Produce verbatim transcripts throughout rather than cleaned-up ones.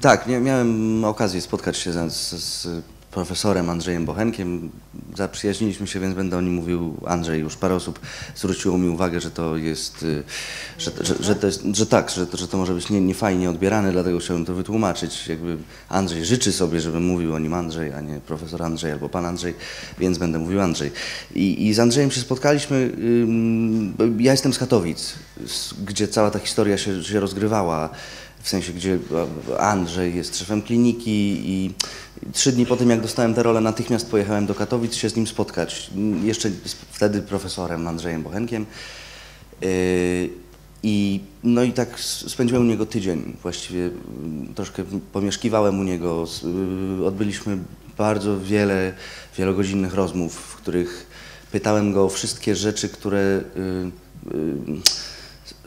Tak, miałem okazję spotkać się z, z profesorem Andrzejem Bochenkiem. Zaprzyjaźniliśmy się, więc będę o nim mówił Andrzej. Już parę osób zwróciło mi uwagę, że to jest, że, że, że, to jest, że tak, że to, że to może być nie, nie fajnie odbierane, dlatego chciałem to wytłumaczyć. Jakby Andrzej życzy sobie, żebym mówił o nim Andrzej, a nie profesor Andrzej albo pan Andrzej, więc będę mówił Andrzej. I, i z Andrzejem się spotkaliśmy. Ja jestem z Katowic, gdzie cała ta historia się, się rozgrywała. W sensie, gdzie Andrzej jest szefem kliniki i trzy dni po tym, jak dostałem tę rolę, natychmiast pojechałem do Katowic się z nim spotkać. Jeszcze wtedy profesorem Andrzejem Bochenkiem. I, no i tak spędziłem u niego tydzień. Właściwie troszkę pomieszkiwałem u niego. Odbyliśmy bardzo wiele wielogodzinnych rozmów, w których pytałem go o wszystkie rzeczy, które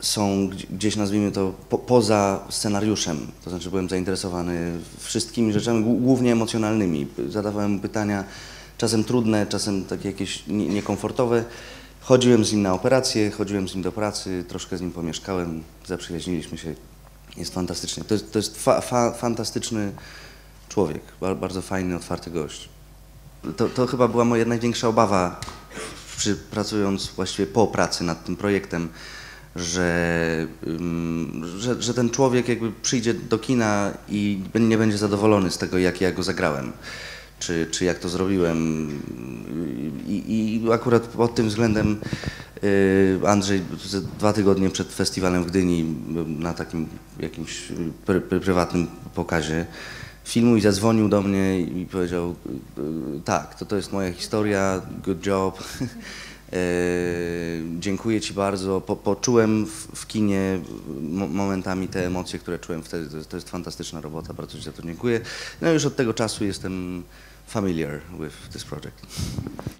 są gdzieś, nazwijmy to, po, poza scenariuszem. To znaczy byłem zainteresowany wszystkimi rzeczami, głównie emocjonalnymi. Zadawałem mu pytania, czasem trudne, czasem takie jakieś niekomfortowe. Chodziłem z nim na operację, chodziłem z nim do pracy, troszkę z nim pomieszkałem, zaprzyjaźniliśmy się. Jest fantastycznie. To jest, to jest fa, fa, fantastyczny człowiek, bardzo fajny, otwarty gość. To, to chyba była moja największa obawa, przy, pracując właściwie po pracy nad tym projektem, Że, że, że ten człowiek jakby przyjdzie do kina i nie będzie zadowolony z tego, jak ja go zagrałem, czy, czy jak to zrobiłem. I, i akurat pod tym względem Andrzej dwa tygodnie przed festiwalem w Gdyni na takim jakimś pr pr prywatnym pokazie filmu i zadzwonił do mnie i powiedział: tak, to, to jest moja historia, good job. Yy, dziękuję Ci bardzo. Po, poczułem w, w kinie momentami te emocje, które czułem wtedy. To jest, to jest fantastyczna robota, bardzo Ci za to dziękuję. No już od tego czasu jestem familiar with this project.